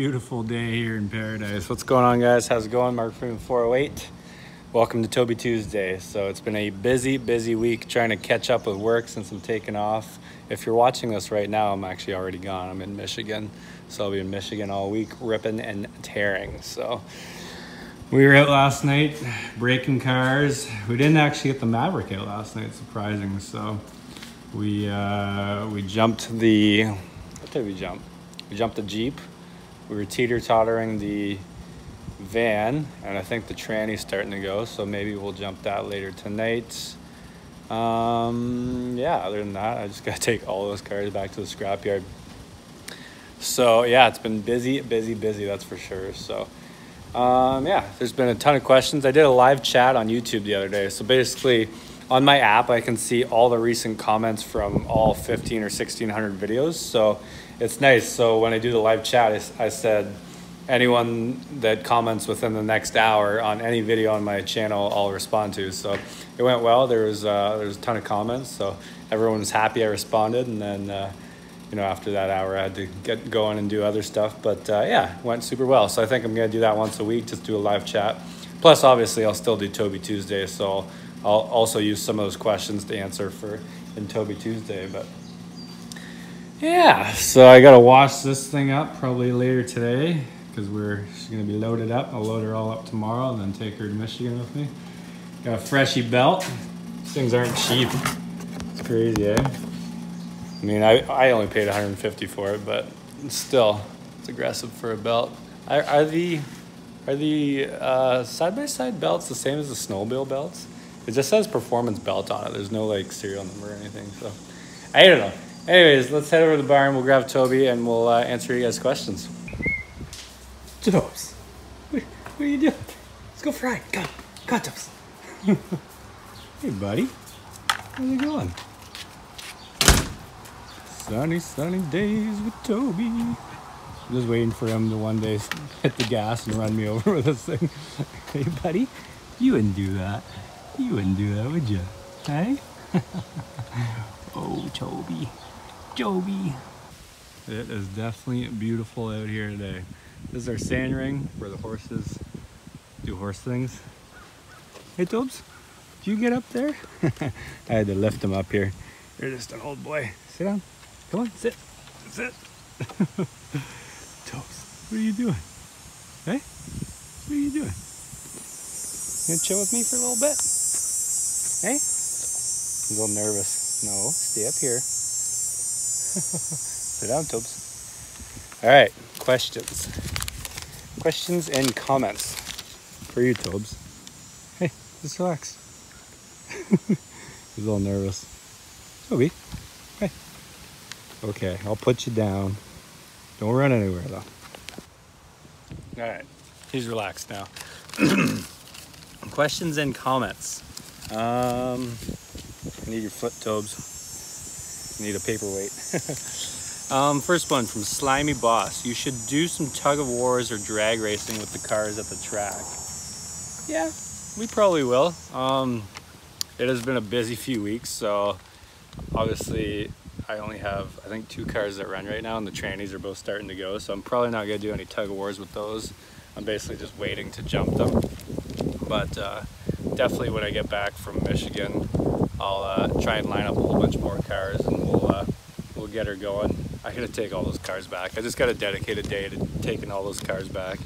Beautiful day here in paradise. What's going on, guys? How's it going? Mark Freeman #408. Welcome to Toby Tuesday. So it's been a busy week trying to catch up with work since I'm taking off. If you're watching this right now, I'm actually already gone. I'm in Michigan. So I'll be in Michigan all week, ripping and tearing. So we were out last night, breaking cars. We didn't actually get the Maverick out last night, surprising. So we jumped the, what did we jump? We jumped the Jeep. We were teeter-tottering the van, and I think the tranny's starting to go, so maybe we'll jump that later tonight. Yeah, other than that, I just gotta take all those cars back to the scrapyard. So yeah, it's been busy, that's for sure. So yeah, there's been a ton of questions. I did a live chat on YouTube the other day, so basically on my app I can see all the recent comments from all 15 or 1600 videos, so it's nice. So when I do the live chat, I said anyone that comments within the next hour on any video on my channel, I'll respond to. So it went well. There was a ton of comments, so everyone was happy I responded. And then you know, after that hour I had to get going and do other stuff, but yeah, it went super well. So I think I'm gonna do that once a week, just do a live chat. Plus obviously I'll still do Toby Tuesday, so I'll also use some of those questions to answer for in Toby Tuesday. But yeah, so I gotta wash this thing up probably later today, because she's gonna be loaded up. I'll load her all up tomorrow and then take her to Michigan with me. Got a Freshie belt. These things aren't cheap. It's crazy, eh? I mean, I only paid $150 for it, but still, it's aggressive for a belt. Are the side-by-side belts the same as the snowmobile belts? It just says performance belt on it. There's no like serial number or anything, so I don't know. Anyways, let's head over to the barn. We'll grab Toby and we'll answer you guys' questions. Tobes, what are you doing? Let's go fry. Go, Tobes. Hey, buddy. How's it going? Sunny days with Toby. I'm just waiting for him to one day hit the gas and run me over with this thing. Hey, buddy. You wouldn't do that. You wouldn't do that, would you? Hey? Oh, Toby. Toby. It is definitely beautiful out here today. This is our sand ring where the horses do horse things. Hey, Tobes, do you get up there? I had to lift him up here. You're just an old boy. Sit down. Come on, sit. Sit. Tobes, what are you doing? Hey? What are you doing? You gonna chill with me for a little bit? Hey? I'm a little nervous. No, stay up here. Sit down, Tobes. All right, questions. Questions and comments for you, Tobes. Hey, just relax. He's a little nervous. Toby, hey. Okay, I'll put you down. Don't run anywhere, though. All right, he's relaxed now. Questions and comments. I need your foot, Tobes. I need a paperweight. First one from Slimy Boss. You should do some tug of wars or drag racing with the cars at the track. Yeah, we probably will. It has been a busy few weeks, so obviously I only have, I think, 2 cars that run right now, and the trannies are both starting to go, so I'm probably not gonna do any tug of wars with those. I'm basically just waiting to jump them. But definitely when I get back from Michigan, I'll try and line up a whole bunch more cars, and we'll get her going. I gotta take all those cars back. I just gotta dedicate a day to taking all those cars back.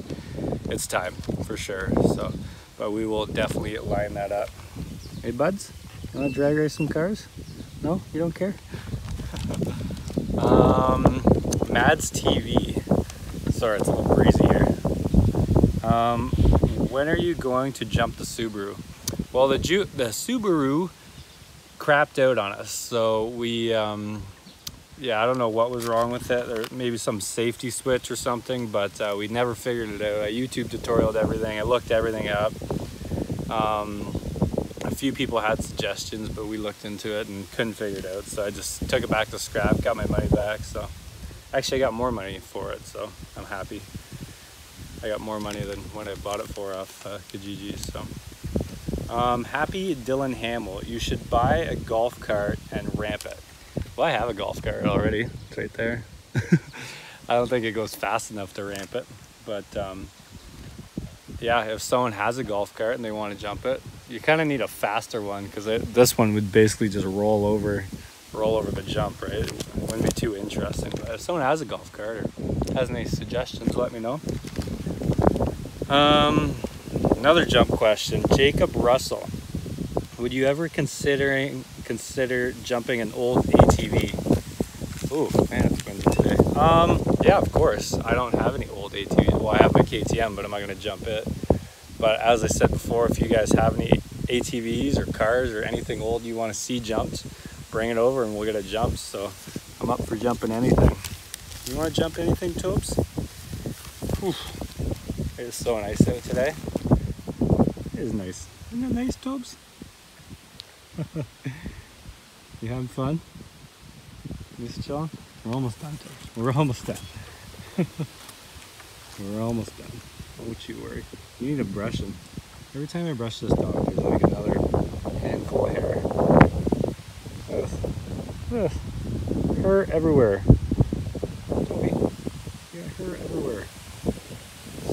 It's time, for sure. So, but we will definitely line that up. Hey, buds, you wanna drag race some cars? No, you don't care? Mad's TV. Sorry, it's a little breezy here. When are you going to jump the Subaru? Well, the Subaru crapped out on us, so we, yeah, I don't know what was wrong with it. There maybe some safety switch or something, but we never figured it out. I YouTube tutorialed everything. I looked everything up. A few people had suggestions, but we looked into it and couldn't figure it out. So I just took it back to scrap, got my money back. So actually, I got more money for it, so I'm happy. I got more money than what I bought it for off Kijiji. So. Happy Dylan Hamill. You should buy a golf cart and ramp it. Well, I have a golf cart already. It's right there. I don't think it goes fast enough to ramp it. But yeah, if someone has a golf cart and they want to jump it, you kind of need a faster one, because this one would basically just roll over the jump, right? It wouldn't be too interesting. But if someone has a golf cart or has any suggestions, let me know. Another jump question, Jacob Russell. Would you ever consider jumping an old ATV? Oh man, it's windy today. Yeah, of course. I don't have any old ATVs. Well, I have my KTM, but I'm not gonna jump it. But as I said before, if you guys have any ATVs or cars or anything old you want to see jumped, bring it over and we'll get a jump. So I'm up for jumping anything. You want to jump anything, Tobes? Oof. It is so nice out today. It is nice. Isn't it nice, Tobes? You having fun? Just chilling? We're almost done, Tobes. We're almost done. We're almost done. Don't you worry. You need to brush him. Every time I brush this dog, there's like another handful of hair. Her everywhere. Toby. Yeah, her everywhere.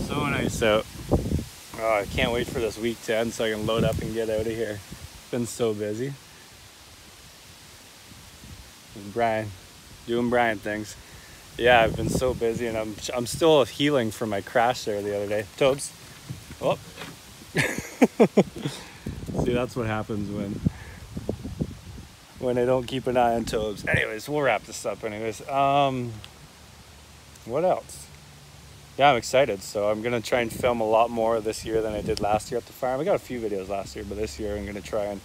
So nice out. Oh, I can't wait for this week to end so I can load up and get out of here. It's been so busy. And Brian. Doing Brian things. Yeah, I've been so busy, and I'm still healing from my crash there the other day. Tobes. Oh. See, that's what happens when I don't keep an eye on Tobes. Anyways, we'll wrap this up anyways. What else? Yeah, I'm excited. So I'm going to try and film a lot more this year than I did last year at the farm. I got a few videos last year, but this year I'm going to try and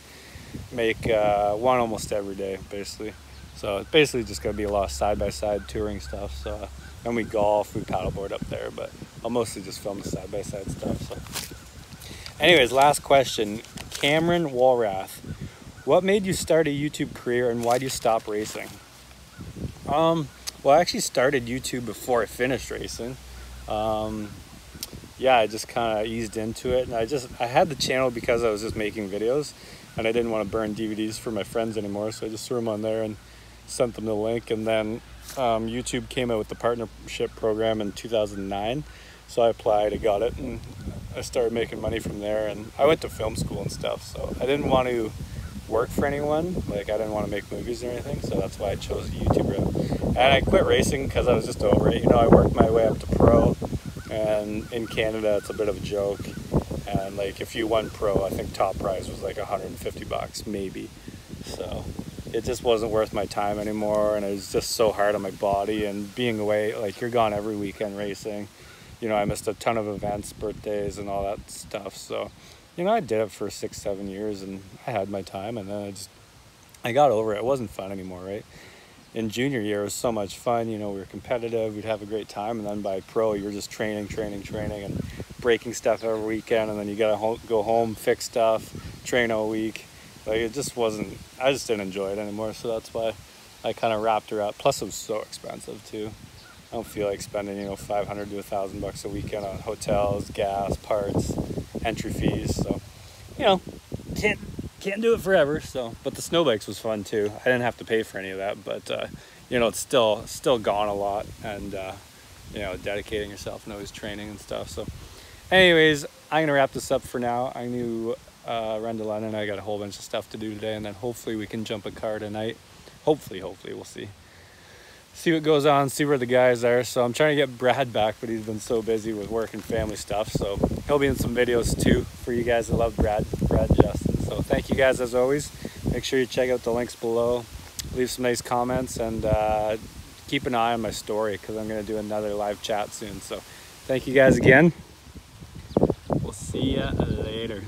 make one almost every day, basically. So it's basically just going to be a lot of side-by-side touring stuff. So then we golf, we paddleboard up there, but I'll mostly just film the side-by-side stuff. So anyways, last question. Cameron Walrath. What made you start a YouTube career, and why do you stop racing? Well, I actually started YouTube before I finished racing. Yeah, I just kind of eased into it, and I had the channel because I was just making videos, and I didn't want to burn DVDs for my friends anymore, so I just threw them on there and sent them the link. And then YouTube came out with the partnership program in 2009, so I applied, I got it, and I started making money from there. And I went to film school and stuff, so I didn't want to work for anyone. Like, I didn't want to make movies or anything, so that's why I chose YouTube route. And I quit racing because I was just over it. You know, I worked my way up to pro, and in Canada it's a bit of a joke. And like, if you won pro, I think top prize was like 150 bucks maybe. So it just wasn't worth my time anymore, and it was just so hard on my body. And being away, like, you're gone every weekend racing. You know, I missed a ton of events, birthdays and all that stuff. So you know, I did it for 6-7 years, and I had my time, and then I got over it. It wasn't fun anymore, right? In junior year, it was so much fun. You know, we were competitive, we'd have a great time, and then by pro, you're just training, and breaking stuff every weekend, and then you gotta go home, fix stuff, train all week. Like, it just wasn't, I just didn't enjoy it anymore, so that's why I kind of wrapped her up. Plus, it was so expensive, too. I don't feel like spending, you know, 500 to 1,000 bucks a weekend on hotels, gas, parts, entry fees. So, you know, can't do it forever. So, but the snow bikes was fun too. I didn't have to pay for any of that, but you know, it's still gone a lot, and you know, dedicating yourself and always training and stuff. So anyways, I'm gonna wrap this up for now. I knew Rendalen and I got a whole bunch of stuff to do today, and then hopefully we can jump a car tonight. Hopefully we'll see what goes on, see where the guys are. So I'm trying to get Brad back, but he's been so busy with work and family stuff, so he'll be in some videos too for you guys that love Brad Justin. So thank you guys as always. Make sure you check out the links below, leave some nice comments, and keep an eye on my story, because I'm going to do another live chat soon. So thank you guys again, we'll see you later.